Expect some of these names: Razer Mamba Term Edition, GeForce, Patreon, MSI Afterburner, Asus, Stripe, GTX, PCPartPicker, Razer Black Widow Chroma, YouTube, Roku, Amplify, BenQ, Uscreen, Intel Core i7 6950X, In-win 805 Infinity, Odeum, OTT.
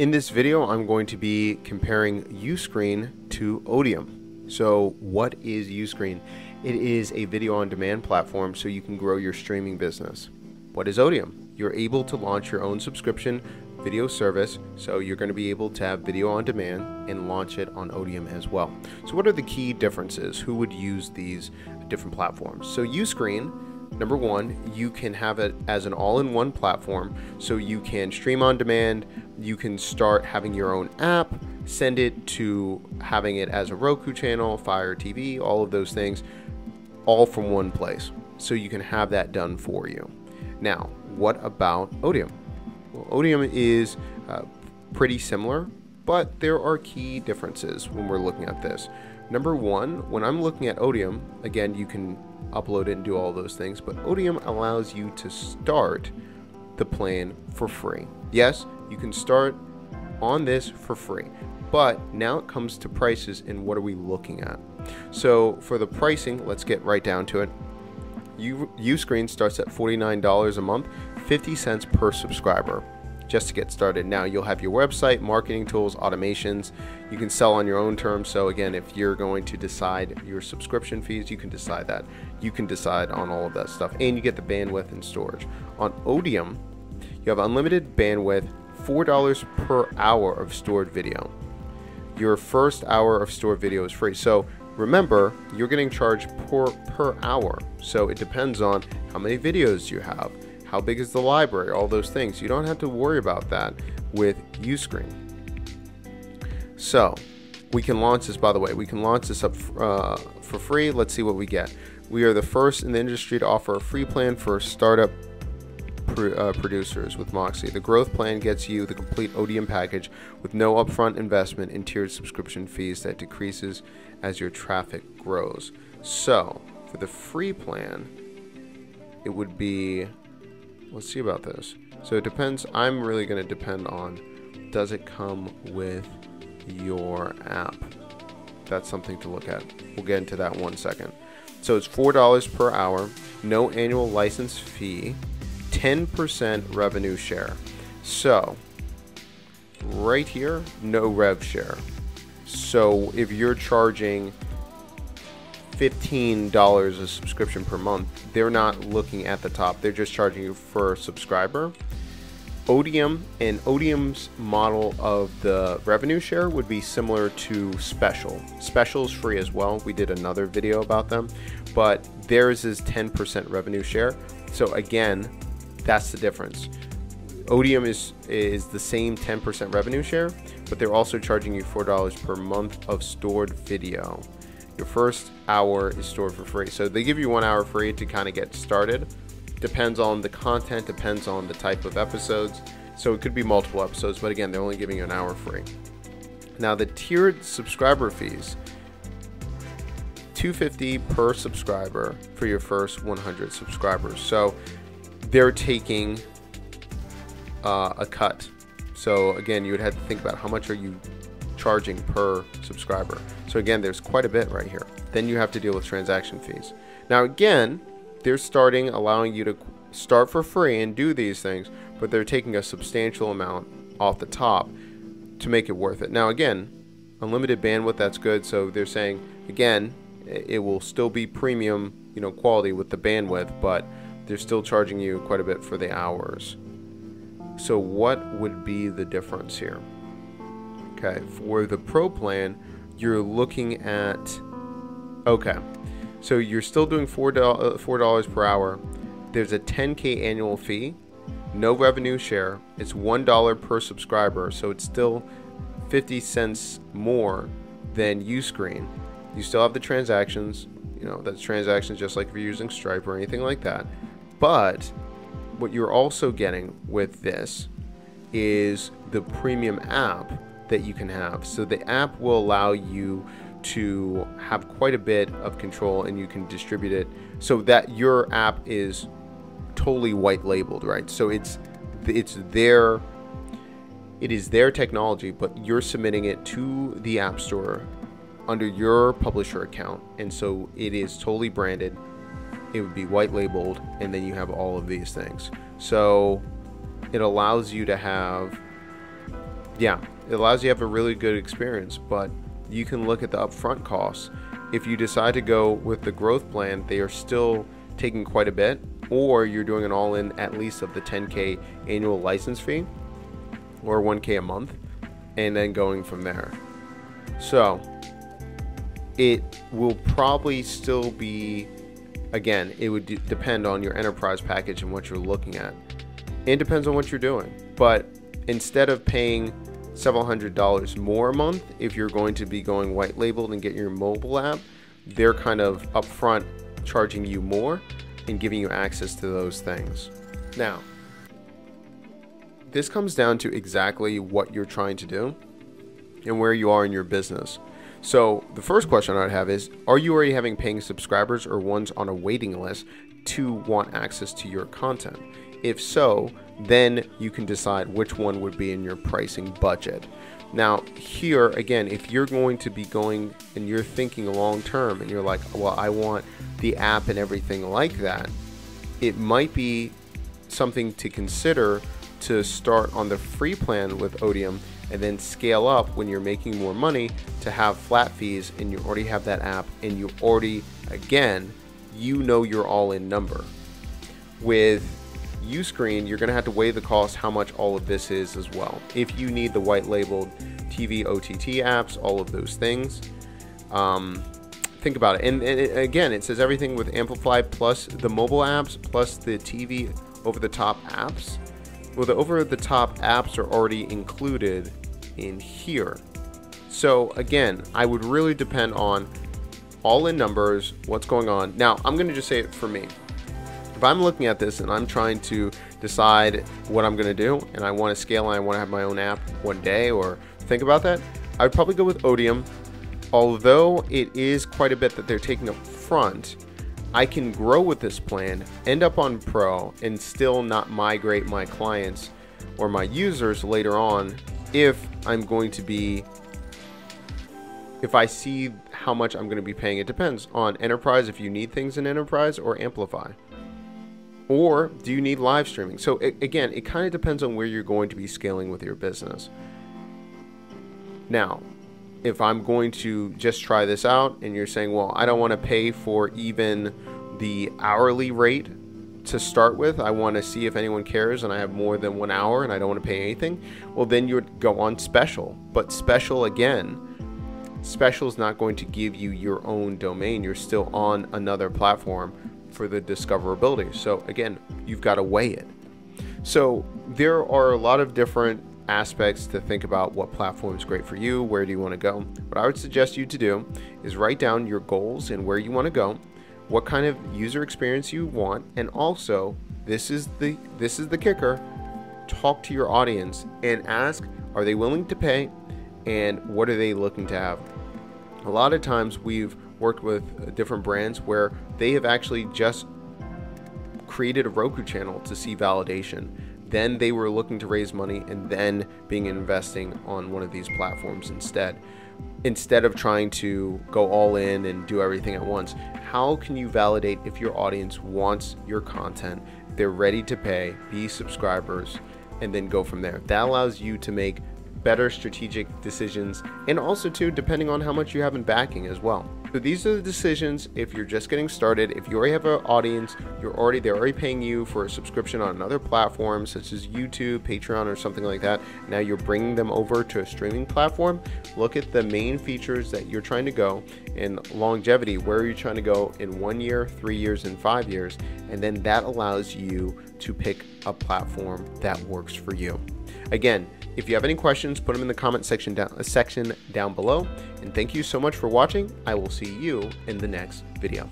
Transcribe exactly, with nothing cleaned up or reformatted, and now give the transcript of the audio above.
In this video, I'm going to be comparing Uscreen to Odeum. So what is Uscreen? It is a video on demand platform so you can grow your streaming business. What is Odeum? You're able to launch your own subscription video service, so you're going to be able to have video on demand and launch it on Odeum as well. So what are the key differences? Who would use these different platforms? So Uscreen, number one, you can have it as an all-in-one platform, so you can stream on demand, you can start having your own app, send it to having it as a Roku channel, Fire T V, all of those things, all from one place. So you can have that done for you. Now, what about Odeum? Well, Odeum is uh, pretty similar, but there are key differences when we're looking at this. Number one, when I'm looking at Odeum, again, you can upload it and do all those things, but Odeum allows you to start the plan for free. Yes, you can start on this for free, but now it comes to prices and what are we looking at? So for the pricing, let's get right down to it. Uscreen starts at forty-nine dollars a month, fifty cents per subscriber, just to get started. Now you'll have your website, marketing tools, automations. You can sell on your own terms. So again, if you're going to decide your subscription fees, you can decide that. You can decide on all of that stuff, and you get the bandwidth and storage. On Odeum, you have unlimited bandwidth, four dollars per hour of stored video. Your first hour of stored video is free. So remember, you're getting charged per, per hour. So it depends on how many videos you have, how big is the library, all those things. You don't have to worry about that with Uscreen. So we can launch this, by the way, we can launch this up uh, for free. Let's see what we get. We are the first in the industry to offer a free plan for startup pr uh, producers with Moxie. The growth plan gets you the complete Odeum package with no upfront investment and tiered subscription fees that decreases as your traffic grows. So for the free plan, it would be, let's see about this. So it depends. I'm really going to depend on, does it come with your app? That's something to look at. We'll get into that in one second. So it's four dollars per hour, no annual license fee, ten percent revenue share. So right here, no rev share. So if you're charging fifteen dollars a subscription per month, they're not looking at the top. They're just charging you for a subscriber. Odeum and Odeum's model of the revenue share would be similar to Special. Special's free as well. We did another video about them, but theirs is ten percent revenue share. So again, that's the difference. Odeum is, is the same ten percent revenue share, but they're also charging you four dollars per month of stored video. Your first hour is stored for free. So they give you one hour free to kind of get started. Depends on the content, depends on the type of episodes. So it could be multiple episodes, but again, they're only giving you an hour free. Now the tiered subscriber fees, two hundred fifty dollars per subscriber for your first one hundred subscribers. So they're taking uh, a cut. So again, you would have to think about how much are you charging per subscriber. So again, there's quite a bit right here. Then you have to deal with transaction fees. Now again, they're starting, allowing you to start for free and do these things, but they're taking a substantial amount off the top to make it worth it. Now again, unlimited bandwidth, that's good. So they're saying, again, it will still be premium, you know, quality with the bandwidth, but they're still charging you quite a bit for the hours. So what would be the difference here? Okay, for the pro plan, you're looking at, okay, so you're still doing four dollars per hour. There's a ten K annual fee, no revenue share. It's one dollar per subscriber. So it's still fifty cents more than Uscreen. You still have the transactions, you know, that's transactions just like if you're using Stripe or anything like that. But what you're also getting with this is the premium app that you can have. So the app will allow you to have quite a bit of control, and you can distribute it so that your app is totally white labeled, right? So it's it's their it is their technology, but you're submitting it to the App Store under your publisher account, and so it is totally branded. It would be white labeled, and then you have all of these things. So it allows you to have yeah, it allows you to have a really good experience, but you can look at the upfront costs. If you decide to go with the growth plan, they are still taking quite a bit, or you're doing an all-in at least of the ten K annual license fee or one K a month, and then going from there. So it will probably still be, again, it would depend on your enterprise package and what you're looking at. It depends on what you're doing, but instead of paying several hundred dollars more a month, if you're going to be going white labeled and get your mobile app, they're kind of upfront charging you more and giving you access to those things. Now, this comes down to exactly what you're trying to do and where you are in your business. So the first question I'd have is, are you already having paying subscribers or ones on a waiting list to want access to your content? If so, then you can decide which one would be in your pricing budget. Now here again, if you're going to be going and you're thinking long term and you're like, well, I want the app and everything like that, it might be something to consider to start on the free plan with Odeum and then scale up when you're making more money to have flat fees and you already have that app and you already, again, you know your all-in number. With Uscreen, you're gonna have to weigh the cost, how much all of this is as well. If you need the white labeled T V, O T T apps, all of those things, um, think about it. And, and it, again, it says everything with Amplify plus the mobile apps, plus the T V over-the-top apps. Well, the over-the-top apps are already included in here. So again, I would really depend on all-in numbers, what's going on. Now, I'm gonna just say it for me. If I'm looking at this and I'm trying to decide what I'm gonna do and I wanna scale and I wanna have my own app one day or think about that, I would probably go with Odeum. Although it is quite a bit that they're taking up front, I can grow with this plan, end up on Pro, and still not migrate my clients or my users later on if I'm going to be, if I see how much I'm gonna be paying. It depends on enterprise, if you need things in enterprise, or Amplify. Or do you need live streaming? So it, again, it kind of depends on where you're going to be scaling with your business. Now, if I'm going to just try this out and you're saying, well, I don't want to pay for even the hourly rate to start with, I want to see if anyone cares and I have more than one hour and I don't want to pay anything. Well, then you would go on special, but special again, special is not going to give you your own domain. You're still on another platform for the discoverability. So again, you've got to weigh it. So there are a lot of different aspects to think about. What platform is great for you? Where do you want to go? What I would suggest you to do is write down your goals and where you want to go, what kind of user experience you want, and also this is the this is the kicker, talk to your audience and ask, are they willing to pay and what are they looking to have? A lot of times we've worked with different brands where they have actually just created a Roku channel to see validation. Then they were looking to raise money and then being investing on one of these platforms instead. Instead of trying to go all in and do everything at once, how can you validate if your audience wants your content, they're ready to pay, be subscribers, and then go from there? That allows you to make better strategic decisions, and also too, depending on how much you have in backing as well. So these are the decisions if you're just getting started. If you already have an audience, you're already they're already paying you for a subscription on another platform such as YouTube, Patreon, or something like that. Now you're bringing them over to a streaming platform. Look at the main features that you're trying to go in longevity. Where are you trying to go in one year, three years, and five years? And then that allows you to pick a platform that works for you. Again, if you have any questions, put them in the comment section down, uh, section down below. And thank you so much for watching. I will see you in the next video.